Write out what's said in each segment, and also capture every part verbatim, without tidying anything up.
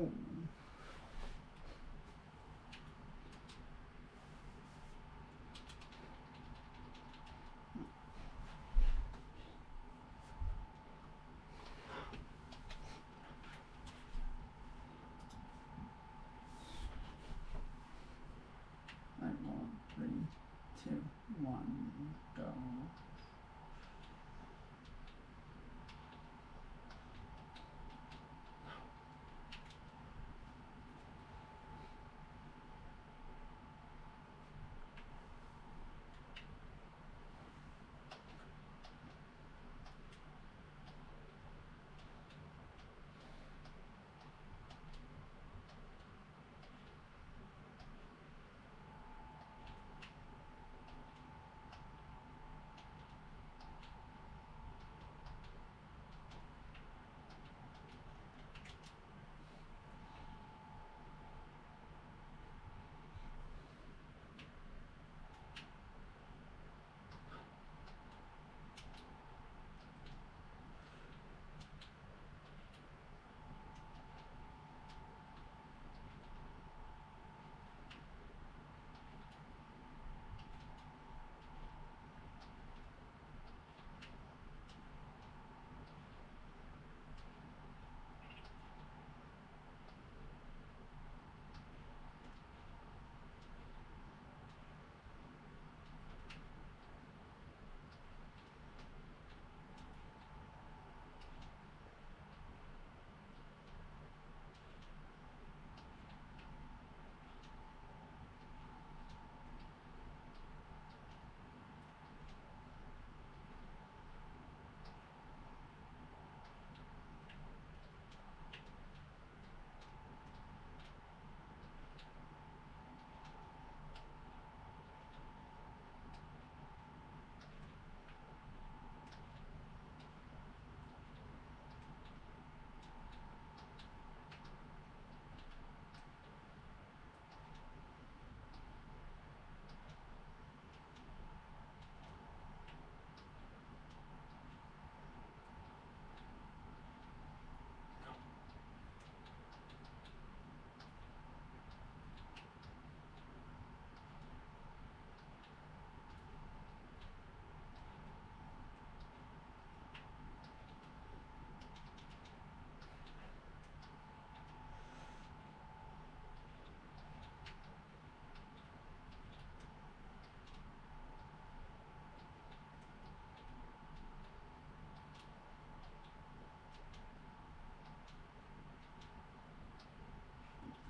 Oh.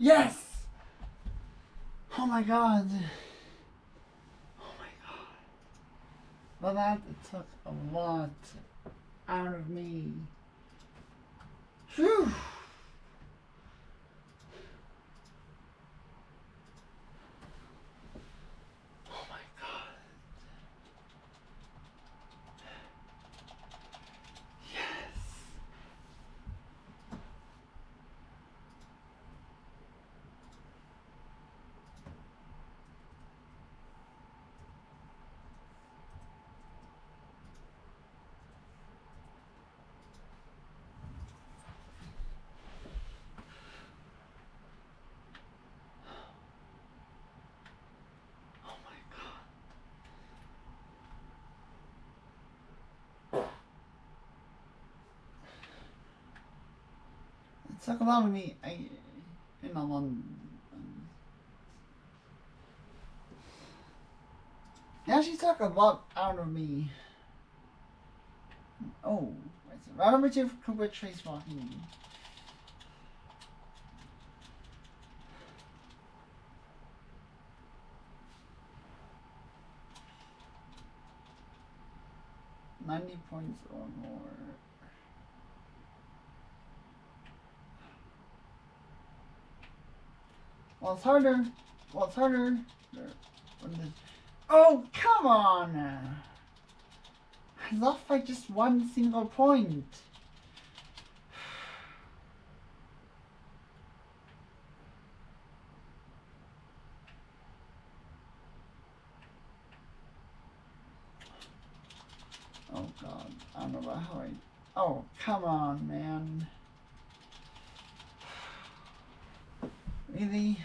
Yes! Oh my god. Oh my god. Well, that took a lot out of me. Phew! Talk about me, I, in a long, um, now she took a lot out of me. Oh, that's round number two for Cooper Trace Walking. Ninety points or more. Well, it's harder. Well, it's harder. Oh, come on! I lost by just one single point. Oh god, I don't know about how I... Oh, come on, man. Really?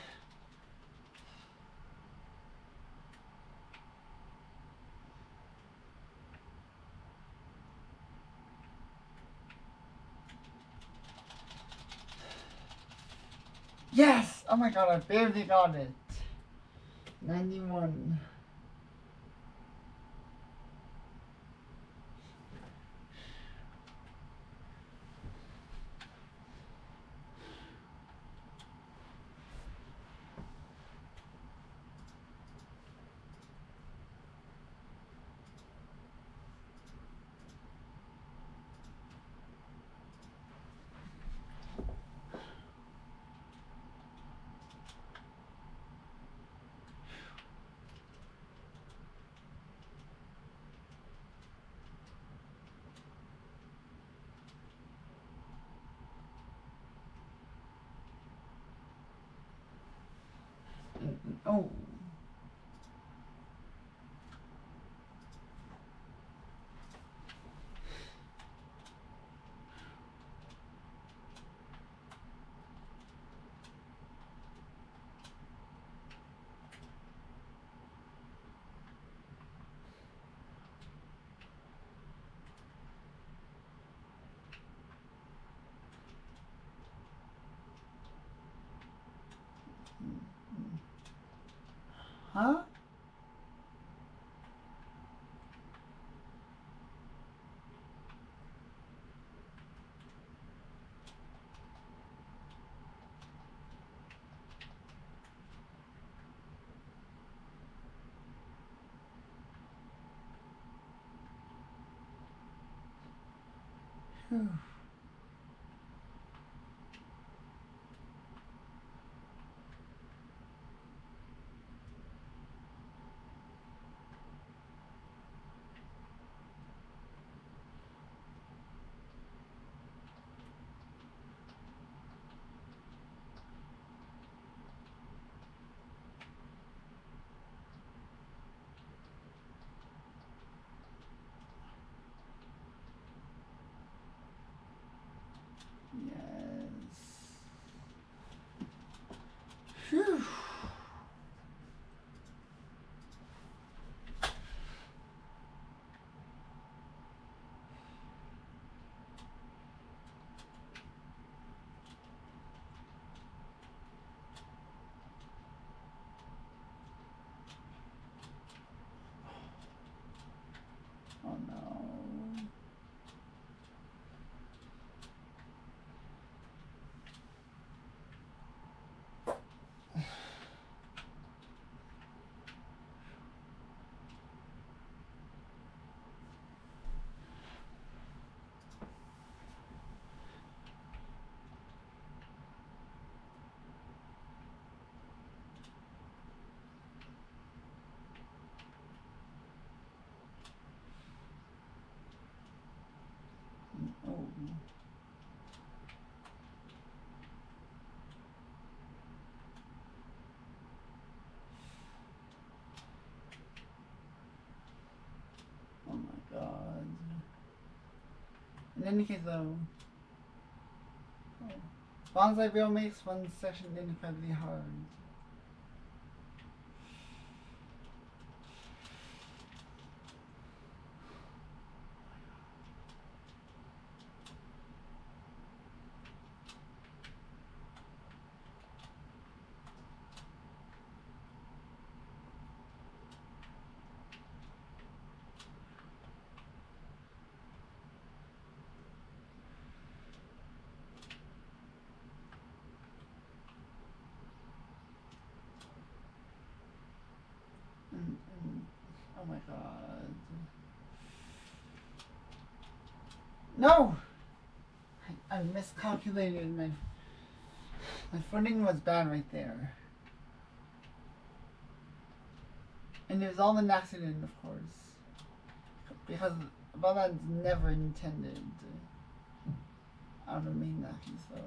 Yes! Oh my god, I barely got it. ninety-one. Oh. Huh? Whew. Whew. Oh no. In any case though, oh. Banzai Bill makes one session incredibly hard. Oh my god. No! I, I miscalculated. My, my footing was bad right there. And it was all an accident, of course. Because Bala's never intended. I don't mean that, so.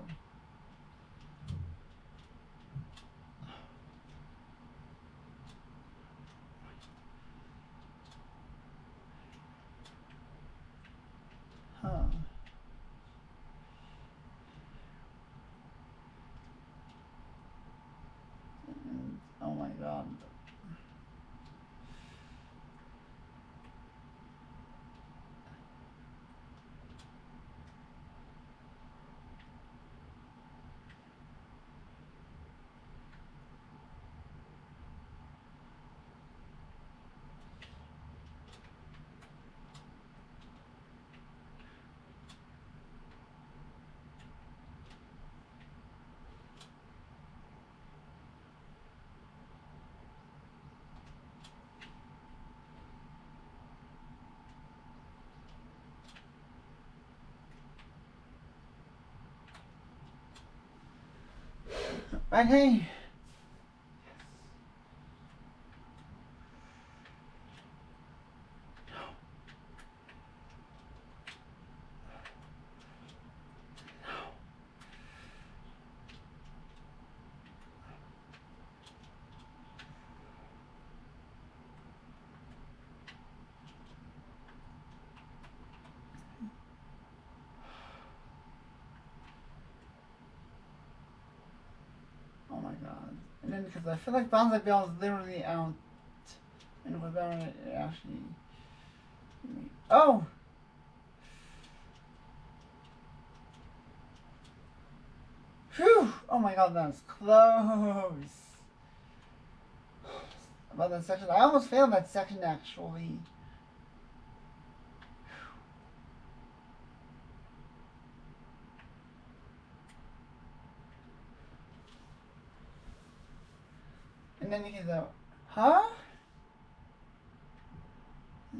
But hey, because I feel like Banzai Bill is literally out and without it actually. Oh! Phew! Oh my god, that was close! About that section. I almost failed that section actually. And then he's like, huh?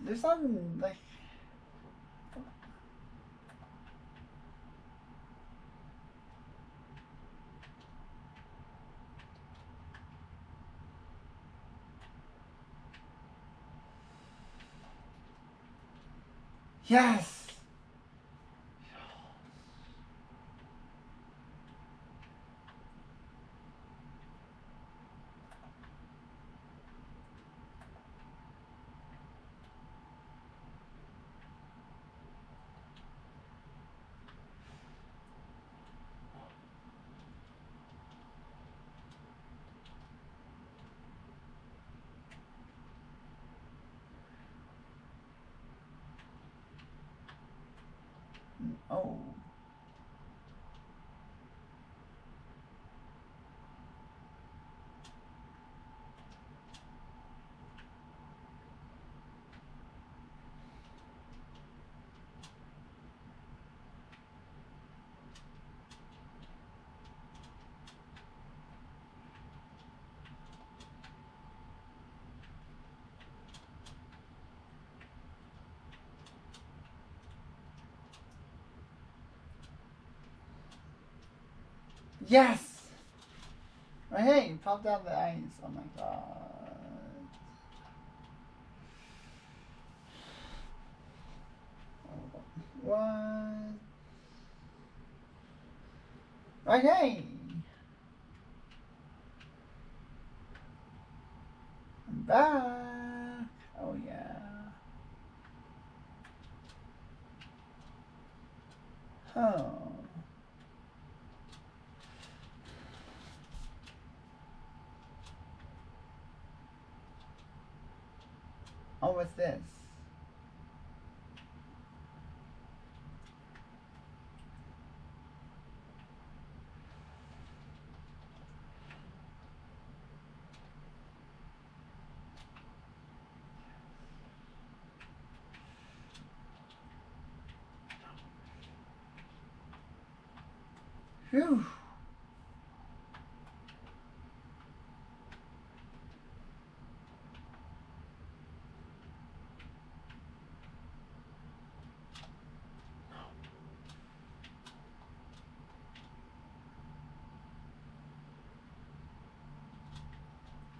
There's something like. Yes! Oh. Yes! Right, hey, you popped out the ice. Oh my god. What? Right, hey! I'm back! Oh yeah. Huh. Oh, what's this? Phew.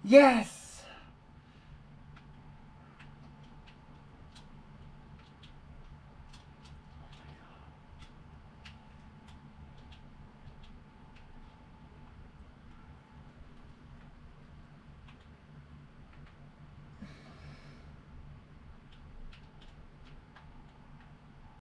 Yes!